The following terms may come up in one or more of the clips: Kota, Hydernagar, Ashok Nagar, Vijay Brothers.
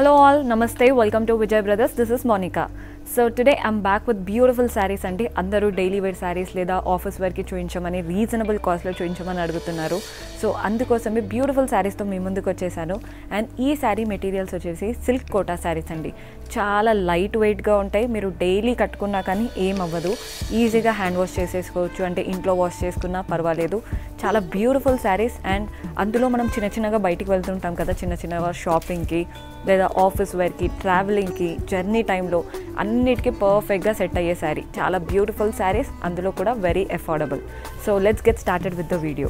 Hello all, Namaste, welcome to Vijay Brothers, this is Monica. So today I'm back with beautiful sarees and andaru daily wear sarees leda office wear ki choinchmani reasonable cost lo choinchmani adugutunnaru. So andukosame beautiful sarees tho mee munduku vachesanu and ee saree materials vachesi silk kota sarees andi. Chaala light weight ga untayi meeru daily kattukunna kani em avvadu. Easy ga hand wash chesesukochu ante intlo wash cheskunna parvaledu. Chaala beautiful sarees and andulo manam chinna chinna ga bayitiki veltuntam kada chinna chinna shopping ki లేదా office వేర్కి ట్రావెలింగ్కి journey టైంలో అన్నిటికీ పర్ఫెక్ట్గా set అయ్యే శారీ చాలా beautiful saris అందులో కూడా very affordable so let's get started with the video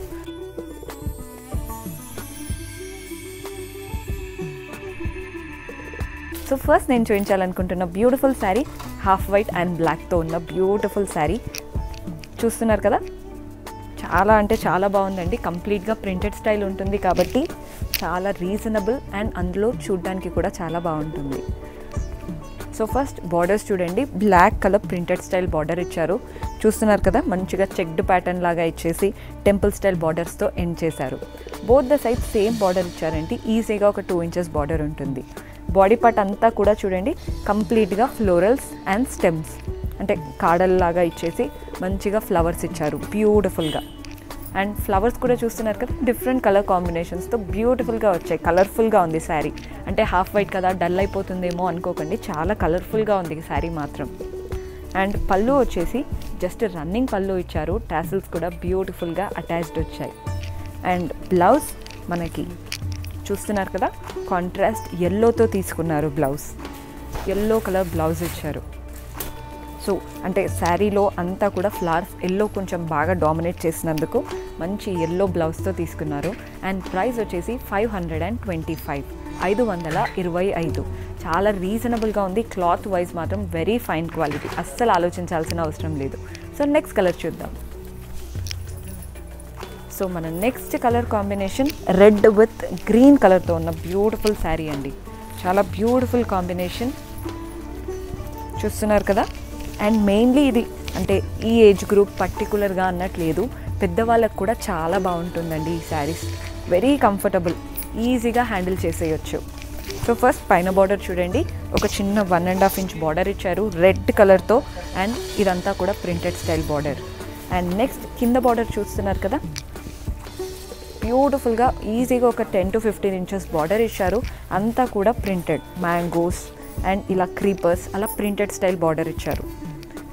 so first నేను చూపించాలనుకుంటున్న beautiful sari half white and బ్లాక్తో ఉన్న బ్యూటిఫుల్ శారీ చూస్తున్నారు కదా చాలా అంటే చాలా బాగుందండి కంప్లీట్గా ప్రింటెడ్ స్టైల్ ఉంటుంది కాబట్టి చాలా రీజనబుల్ అండ్ అందులో చూడడానికి కూడా చాలా బాగుంటుంది సో ఫస్ట్ బార్డర్స్ చూడండి black colour printed style border ఇచ్చారు చూస్తున్నారు కదా మంచిగా చెక్డ్ ప్యాటర్న్ లాగా ఇచ్చేసి టెంపుల్ స్టైల్ బార్డర్స్తో ఎండ్ చేశారు both the side same border ఇచ్చారంటే ఈజీగా ఒక 2 inches బార్డర్ ఉంటుంది బాడీ పార్ట్ అంతా కూడా చూడండి కంప్లీట్గా ఫ్లోరల్స్ అండ్ స్టెమ్స్ అంటే కాడల్లాగా ఇచ్చేసి మంచిగా ఫ్లవర్స్ ఇచ్చారు బ్యూటిఫుల్గా అండ్ ఫ్లవర్స్ కూడా చూస్తున్నారు కదా డిఫరెంట్ కలర్ కాంబినేషన్స్తో బ్యూటిఫుల్గా వచ్చాయి కలర్ఫుల్గా ఉంది శారీ అంటే హాఫ్ వైట్ కదా డల్ అయిపోతుందేమో అనుకోకండి చాలా కలర్ఫుల్గా ఉంది ఈ శారీ మాత్రం అండ్ పళ్ళు వచ్చేసి జస్ట్ రన్నింగ్ పళ్ళు ఇచ్చారు టాసిల్స్ కూడా బ్యూటిఫుల్గా అటాచ్డ్ వచ్చాయి అండ్ బ్లౌజ్ మనకి చూస్తున్నారు కదా కాంట్రాస్ట్ ఎల్లోతో తీసుకున్నారు బ్లౌజ్ ఎల్లో కలర్ బ్లౌజ్ ఇచ్చారు సో అంటే శారీలో అంతా కూడా ఫ్లవర్స్ ఎల్లో కొంచెం బాగా డామినేట్ చేసినందుకు మంచి ఎల్లో బ్లౌజ్తో తీసుకున్నారు అండ్ ప్రైస్ వచ్చేసి 525 525 చాలా రీజనబుల్గా ఉంది క్లాత్ వైజ్ మాత్రం వెరీ ఫైన్ క్వాలిటీ అస్సలు ఆలోచించాల్సిన అవసరం లేదు సో నెక్స్ట్ కలర్ చూద్దాం సో మన next colour combination red with green కలర్తో ఉన్న బ్యూటిఫుల్ శారీ అండి చాలా బ్యూటిఫుల్ కాంబినేషన్ చూస్తున్నారు కదా అండ్ మెయిన్లీ ఇది అంటే ఈ ఏజ్ గ్రూప్ పర్టికులర్గా అన్నట్లేదు పెద్దవాళ్ళకు కూడా చాలా బాగుంటుందండి ఈ శారీస్ వెరీ కంఫర్టబుల్ ఈజీగా హ్యాండిల్ చేసేయచ్చు సో ఫస్ట్ పైన బార్డర్ చూడండి ఒక చిన్న 1.5 inch బార్డర్ ఇచ్చారు రెడ్ కలర్తో అండ్ ఇదంతా కూడా printed style border and next కింద బార్డర్ చూస్తున్నారు కదా బ్యూటిఫుల్గా ఈజీగా ఒక 10 to 15 inches బార్డర్ ఇచ్చారు అంతా కూడా ప్రింటెడ్ మ్యాంగోస్ అండ్ ఇలా క్రీపర్స్ అలా ప్రింటెడ్ స్టైల్ బార్డర్ ఇచ్చారు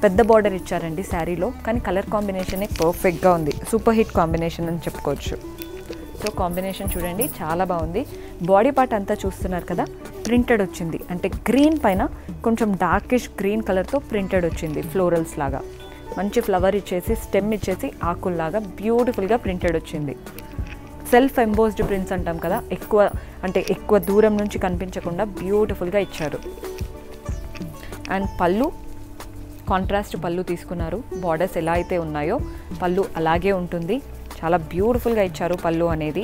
పెద్ద బార్డర్ ఇచ్చారండి శారీలో కానీ కలర్ కాంబినేషనే పర్ఫెక్ట్గా ఉంది సూపర్ హిట్ కాంబినేషన్ అని చెప్పుకోవచ్చు సో కాంబినేషన్ చూడండి చాలా బాగుంది బాడీ పార్ట్ అంతా చూస్తున్నారు కదా ప్రింటెడ్ వచ్చింది అంటే గ్రీన్ పైన కొంచెం డార్కిష్ గ్రీన్ కలర్తో ప్రింటెడ్ వచ్చింది ఫ్లోరల్స్ లాగా మంచి ఫ్లవర్ ఇచ్చేసి స్టెమ్ ఇచ్చేసి ఆకుల్లాగా బ్యూటిఫుల్గా ప్రింటెడ్ వచ్చింది సెల్ఫ్ ఎంబోస్డ్ ప్రింట్స్ అంటాం కదా ఎక్కువ దూరం నుంచి కనిపించకుండా బ్యూటిఫుల్గా ఇచ్చారు అండ్ పళ్ళు కాంట్రాస్ట్ పళ్ళు తీసుకున్నారు బార్డర్స్ ఎలా అయితే ఉన్నాయో పళ్ళు అలాగే ఉంటుంది చాలా బ్యూటిఫుల్గా ఇచ్చారు పళ్ళు అనేది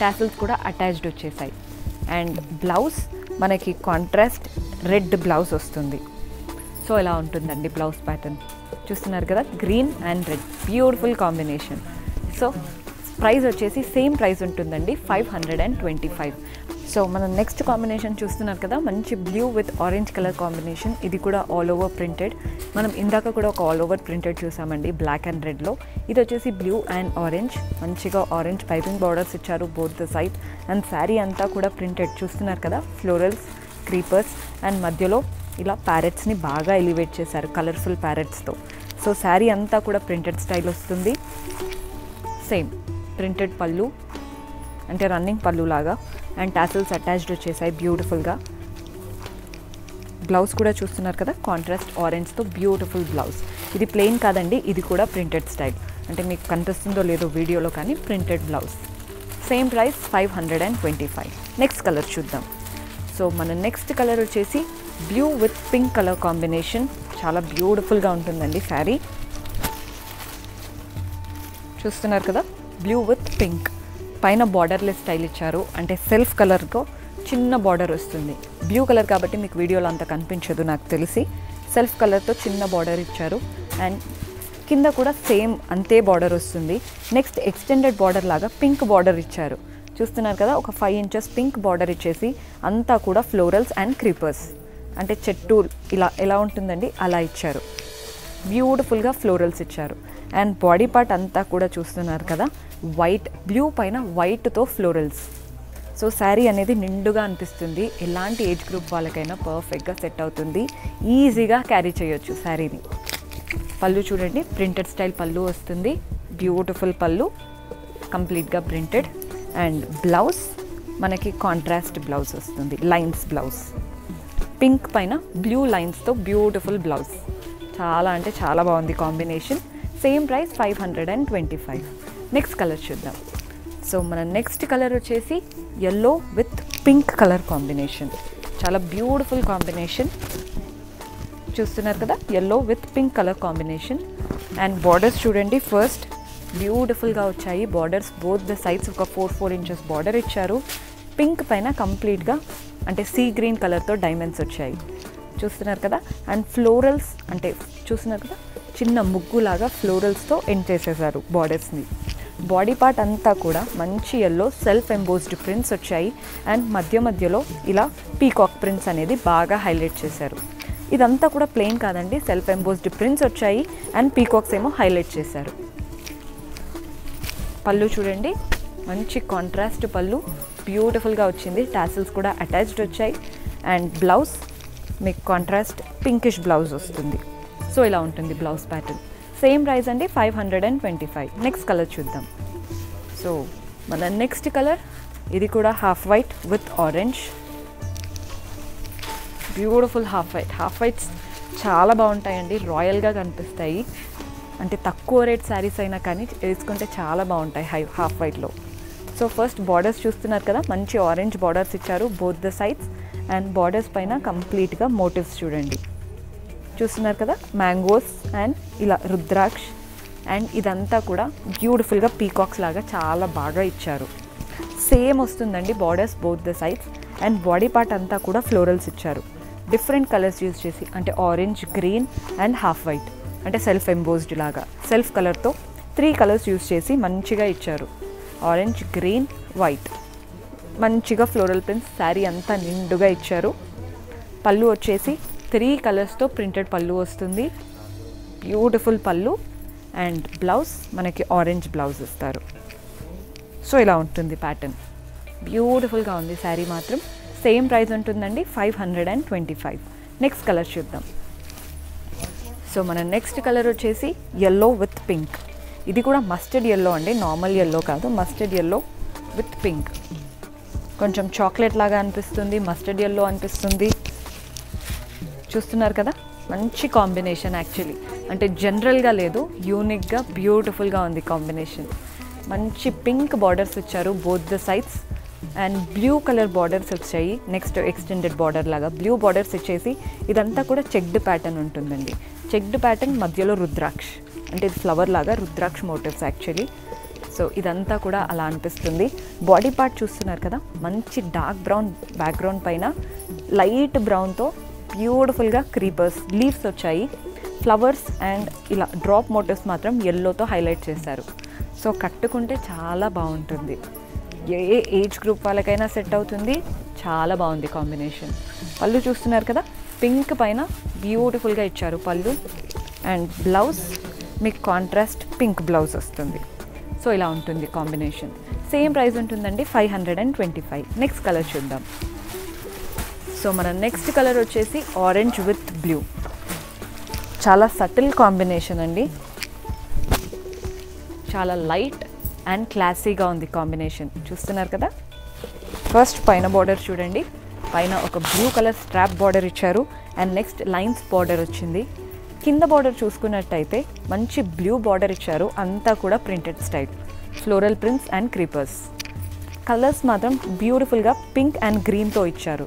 టాసిల్స్ కూడా అటాచ్డ్ వచ్చేసాయి అండ్ బ్లౌజ్ మనకి కాంట్రాస్ట్ రెడ్ బ్లౌజ్ వస్తుంది సో ఇలా ఉంటుందండి బ్లౌజ్ ప్యాటర్న్ చూస్తున్నారు కదా green and red beautiful combination so price వచ్చేసి సేమ్ ప్రైస్ ఉంటుందండి 525 సో మనం నెక్స్ట్ కాంబినేషన్ చూస్తున్నారు కదా మంచి blue with orange colour combination ఇది కూడా ఆల్ ఓవర్ ప్రింటెడ్ మనం ఇందాక కూడా ఒక ఆల్ ఓవర్ ప్రింటెడ్ చూసామండి బ్లాక్ అండ్ రెడ్లో ఇది వచ్చేసి బ్లూ అండ్ ఆరెంజ్ మంచిగా ఆరెంజ్ పైపింగ్ బార్డర్స్ ఇచ్చారు both the side and sari అంతా కూడా ప్రింటెడ్ చూస్తున్నారు కదా ఫ్లోరల్స్ క్రీపర్స్ అండ్ మధ్యలో ఇలా ప్యారెట్స్ని బాగా ఎలివేట్ చేశారు కలర్ఫుల్ ప్యారెట్స్తో సో శారీ అంతా కూడా ప్రింటెడ్ స్టైల్ వస్తుంది సేమ్ ప్రింటెడ్ పళ్ళు అంటే రన్నింగ్ పళ్ళు లాగా అండ్ టాసిల్స్ అటాచ్డ్ వచ్చేసాయి బ్యూటిఫుల్గా బ్లౌజ్ కూడా చూస్తున్నారు కదా కాంట్రాస్ట్ ఆరెంజ్తో బ్యూటిఫుల్ బ్లౌజ్ ఇది ప్లెయిన్ కాదండి ఇది కూడా ప్రింటెడ్ స్టైల్ అంటే మీకు కనిపిస్తుందో లేదో వీడియోలో కానీ printed blouse same price 525 next colour చూద్దాం సో మన నెక్స్ట్ కలర్ వచ్చేసి blue with pink colour combination చాలా బ్యూటిఫుల్గా ఉంటుందండి శారీ చూస్తున్నారు కదా బ్లూ విత్ పింక్ పైన బార్డర్లెస్ స్టైల్ ఇచ్చారు అంటే సెల్ఫ్ కలర్తో చిన్న బార్డర్ వస్తుంది బ్లూ కలర్ కాబట్టి మీకు వీడియోలో అంత కనిపించదు నాకు తెలిసి సెల్ఫ్ కలర్తో చిన్న బార్డర్ ఇచ్చారు అండ్ కింద కూడా సేమ్ అంతే బార్డర్ వస్తుంది నెక్స్ట్ ఎక్స్టెండెడ్ బార్డర్ లాగా పింక్ బార్డర్ ఇచ్చారు చూస్తున్నారు కదా ఒక 5 ఇంచెస్ పింక్ border ఇచ్చేసి అంతా కూడా ఫ్లోరల్స్ అండ్ క్రీపర్స్ అంటే చెట్టు ఇలా ఎలా ఉంటుందండి అలా ఇచ్చారు బ్యూటిఫుల్ గా ఫ్లోరల్స్ ఇచ్చారు అండ్ బాడీ పార్ట్ అంతా కూడా చూస్తున్నారు కదా వైట్ బ్లూ పైన వైట్ తో ఫ్లోరల్స్ సో సారీ అనేది నిండుగా అనిపిస్తుంది ఎలాంటి ఏజ్ గ్రూప్ వాళ్ళకైనా పర్ఫెక్ట్ గా సెట్ అవుతుంది ఈజీగా క్యారీ చేయొచ్చు సారీని పల్లు చూడండి ప్రింటెడ్ స్టైల్ పల్లు వస్తుంది బ్యూటిఫుల్ పల్లు కంప్లీట్ గా printed and blouse manaki contrast blouse vastundi lines blouse pink paina blue lines tho beautiful blouse chaala ante chaala baagundi combination same price 525 next color chuddam so mana next color vachesi yellow with pink color combination chaala beautiful combination chustunnaru kada yellow with pink color combination and borders chudandi first beautiful ga vachayi borders both the sides oka 4-4 inches border icharu pink paina complete ga ante sea green color tho diamonds vachayi chustunar kada and florals ante chustunar kada chinna muggu laga florals tho end chesaru borders ni body part anta kuda manchi yellow self embossed prints vachayi and madhya madhyalo ila peacock prints anedi baga highlight chesaru idantha kuda plain kadandi self embossed prints vachayi and peacocks emo highlight chesaru pallu చూడండి మంచి contrast పల్లు beautiful గా వచ్చింది tassels కూడా attached వచ్చాయి and blouse మీకు contrast pinkish blouse వస్తుంది so ఇలా ఉంటుంది బ్లౌజ్ ప్యాటర్న్ సేమ్ ప్రైస్ అండి 525 నెక్స్ట్ కలర్ చూద్దాం సో మన నెక్స్ట్ కలర్ ఇది కూడా half white with orange beautiful half whites చాలా బాగుంటాయండి రాయల్ గా కనిపిస్తాయి అంటే తక్కువ రేట్ సారీస్ అయినా కానీ తీసుకుంటే చాలా బాగుంటాయి హాఫ్ వైట్లో సో ఫస్ట్ బార్డర్స్ చూస్తున్నారు కదా మంచి ఆరెంజ్ బార్డర్స్ ఇచ్చారు both the sides and borders పైన కంప్లీట్గా మోటివ్స్ చూడండి చూస్తున్నారు కదా మ్యాంగోస్ అండ్ ఇలా రుద్రాక్ష అండ్ ఇదంతా కూడా బ్యూటిఫుల్గా పీకాక్స్ లాగా చాలా బాగా ఇచ్చారు సేమ్ వస్తుందండి borders both the sides and body part అంతా కూడా ఫ్లోరల్స్ ఇచ్చారు డిఫరెంట్ కలర్స్ యూజ్ చేసి అంటే orange green and half white అంటే సెల్ఫ్ ఎంబోస్డ్ లాగా సెల్ఫ్ కలర్తో 3 కలర్స్ యూజ్ చేసి మంచిగా ఇచ్చారు ఆరెంజ్ గ్రీన్ వైట్ మంచిగా ఫ్లోరల్ ప్రింట్స్ శారీ అంతా నిండుగా ఇచ్చారు పళ్ళు వచ్చేసి 3 కలర్స్తో ప్రింటెడ్ పళ్ళు వస్తుంది బ్యూటిఫుల్ పళ్ళు అండ్ బ్లౌజ్ మనకి ఆరెంజ్ బ్లౌజ్ ఇస్తారు సో ఇలా ఉంటుంది ప్యాటర్న్ బ్యూటిఫుల్గా ఉంది శారీ మాత్రం సేమ్ ప్రైస్ ఉంటుందండి 525 నెక్స్ట్ కలర్ చూద్దాం సో మన నెక్స్ట్ కలర్ వచ్చేసి yellow with pink ఇది కూడా మస్టర్డ్ yellow అండి నార్మల్ yellow కాదు మస్టర్డ్ yellow with pink కొంచెం చాక్లెట్ లాగా అనిపిస్తుంది మస్టర్డ్ yellow అనిపిస్తుంది చూస్తున్నారు కదా మంచి కాంబినేషన్ యాక్చువల్లీ అంటే జనరల్గా లేదు యూనిక్గా బ్యూటిఫుల్గా ఉంది కాంబినేషన్ మంచి పింక్ బార్డర్స్ ఇచ్చారు both the sides and blue colour borders వచ్చాయి నెక్స్ట్ ఎక్స్టెండెడ్ బార్డర్ లాగా బ్లూ బార్డర్స్ ఇచ్చేసి ఇదంతా కూడా చెక్డ్ ప్యాటర్న్ ఉంటుందండి చెక్డ్ ప్యాటర్న్ మధ్యలో రుద్రాక్ష అంటే ఇది ఫ్లవర్ లాగా రుద్రాక్ష మోటివ్స్ యాక్చువల్లీ సో ఇదంతా కూడా అలా అనిపిస్తుంది బాడీ పార్ట్ చూస్తున్నారు కదా మంచి డార్క్ బ్రౌన్ బ్యాక్గ్రౌండ్ పైన లైట్ బ్రౌన్తో బ్యూటిఫుల్గా క్రీపర్స్ లీవ్స్ వచ్చాయి ఫ్లవర్స్ అండ్ ఇలా డ్రాప్ మోటివ్స్ మాత్రం ఎల్లోతో హైలైట్ చేశారు సో కట్టుకుంటే చాలా బాగుంటుంది ఏ ఏజ్ గ్రూప్ వాళ్ళకైనా సెట్ అవుతుంది చాలా బాగుంది కాంబినేషన్ పళ్ళు చూస్తున్నారు కదా పింక్ పైన బ్యూటిఫుల్గా ఇచ్చారు పళ్ళు అండ్ బ్లౌజ్ మీకు కాంట్రాస్ట్ పింక్ బ్లౌజ్ వస్తుంది సో ఇలా ఉంటుంది కాంబినేషన్ సేమ్ ప్రైస్ ఉంటుందండి 525 నెక్స్ట్ కలర్ చూద్దాం సో మన నెక్స్ట్ కలర్ వచ్చేసి ఆరెంజ్ విత్ బ్లూ చాలా సటిల్ కాంబినేషన్ అండి చాలా లైట్ అండ్ క్లాసీగా ఉంది కాంబినేషన్ చూస్తున్నారు కదా ఫస్ట్ పైన బార్డర్ చూడండి పైన ఒక బ్లూ కలర్ స్ట్రాప్ బార్డర్ ఇచ్చారు అండ్ నెక్స్ట్ లైన్స్ బార్డర్ వచ్చింది కింద బార్డర్ చూసుకున్నట్టయితే మంచి బ్లూ బార్డర్ ఇచ్చారు అంతా కూడా printed style floral prints and creepers colours మాత్రం బ్యూటిఫుల్గా పింక్ అండ్ గ్రీన్తో ఇచ్చారు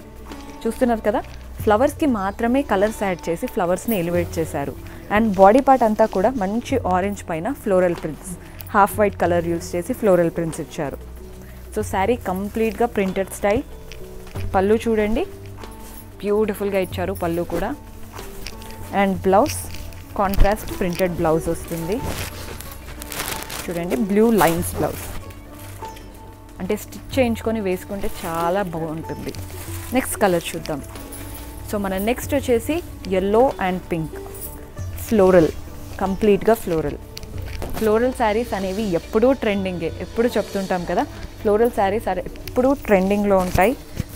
చూస్తున్నారు కదా ఫ్లవర్స్కి మాత్రమే కలర్స్ యాడ్ చేసి ఫ్లవర్స్ని ఎలివేట్ చేశారు అండ్ బాడీ పార్ట్ అంతా కూడా మంచి ఆరెంజ్ పైన floral prints half white colour use చేసి ఫ్లోరల్ ప్రింట్స్ ఇచ్చారు సో శారీ కంప్లీట్గా ప్రింటెడ్ స్టైల్ పళ్ళు చూడండి బ్యూటిఫుల్గా ఇచ్చారు పళ్ళు కూడా and blouse contrast printed blouse వస్తుంది చూడండి బ్లూ లైన్స్ బ్లౌజ్ అంటే స్టిచ్ చేయించుకొని వేసుకుంటే చాలా బాగుంటుంది. నెక్స్ట్ కలర్ చూద్దాం. సో మన నెక్స్ట్ వచ్చేసి yellow and pink floral, కంప్లీట్గా ఫ్లోరల్. ఫ్లోరల్ శారీస్ అనేవి ఎప్పుడూ ట్రెండింగే, ఎప్పుడు చెప్తుంటాం కదా. ఫ్లోరల్ శారీస్ ఎప్పుడూ ట్రెండింగ్లో ఉంటాయి.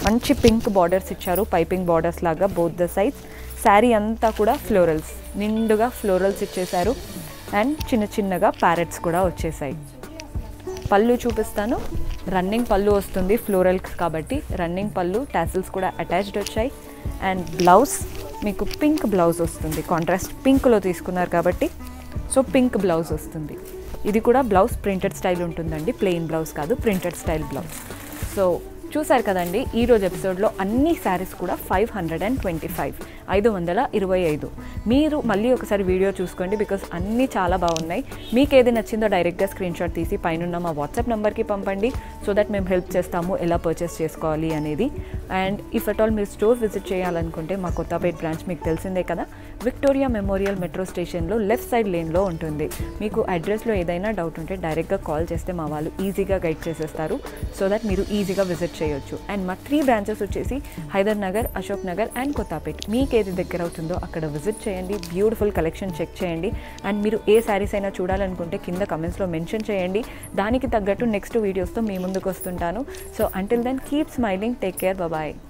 మంచి పింక్ బార్డర్స్ ఇచ్చారు, పైపింగ్ బార్డర్స్ లాగా బోత్ ద సైడ్స్. శారీ అంతా కూడా ఫ్లోరల్స్, నిండుగా ఫ్లోరల్స్ ఇచ్చేశారు. అండ్ చిన్న చిన్నగా ప్యారెట్స్ కూడా వచ్చేసాయి. పళ్ళు చూపిస్తాను. రన్నింగ్ పళ్ళు వస్తుంది ఫ్లోరల్స్ కాబట్టి. రన్నింగ్ పళ్ళు, టాసిల్స్ కూడా అటాచ్డ్ వచ్చాయి. అండ్ బ్లౌజ్ మీకు పింక్ బ్లౌజ్ వస్తుంది, కాంట్రాస్ట్ పింక్లో తీసుకున్నారు కాబట్టి. సో పింక్ బ్లౌజ్ వస్తుంది. ఇది కూడా బ్లౌజ్ ప్రింటెడ్ స్టైల్ ఉంటుందండి, ప్లెయిన్ బ్లౌజ్ కాదు, ప్రింటెడ్ స్టైల్ బ్లౌజ్. సో చూసారు కదండి, ఈరోజు ఎపిసోడ్లో అన్ని శారీస్ కూడా 525, 525. మీరు మళ్ళీ ఒకసారి వీడియో చూసుకోండి, బికాజ్ అన్నీ చాలా బాగున్నాయి. మీకు ఏది నచ్చిందో డైరెక్ట్గా స్క్రీన్షాట్ తీసి పైనున్న మా వాట్సాప్ నెంబర్కి పంపండి, సో దట్ మేము హెల్ప్ చేస్తాము ఎలా పర్చేస్ చేసుకోవాలి అనేది. అండ్ ఇఫ్ అట్ ఆల్ మీరు స్టోర్ విజిట్ చేయాలనుకుంటే మా కొత్తపేట బ్రాంచ్ మీకు తెలిసిందే కదా, విక్టోరియా మెమోరియల్ మెట్రో స్టేషన్లో లెఫ్ట్ సైడ్ లేన్లో ఉంటుంది. మీకు అడ్రస్లో ఏదైనా డౌట్ ఉంటే డైరెక్ట్గా కాల్ చేస్తే మా వాళ్ళు ఈజీగా గైడ్ చేసేస్తారు, సో దట్ మీరు ఈజీగా విజిట్ చేయొచ్చు. అండ్ మా 3 బ్రాంచెస్ వచ్చేసి హైదర్నగర్, అశోక్నగర్ అండ్ కోతాపేట్. మీకు ఏది దగ్గర అవుతుందో అక్కడ విజిట్ చేయండి, బ్యూటిఫుల్ కలెక్షన్ చెక్ చేయండి. అండ్ మీరు ఏ శారీస్ అయినా చూడాలనుకుంటే కింద కమెంట్స్లో మెన్షన్ చేయండి, దానికి తగ్గట్టు నెక్స్ట్ వీడియోస్తో మీ ముందుకు వస్తుంటాను. So until then keep smiling, take care, bye.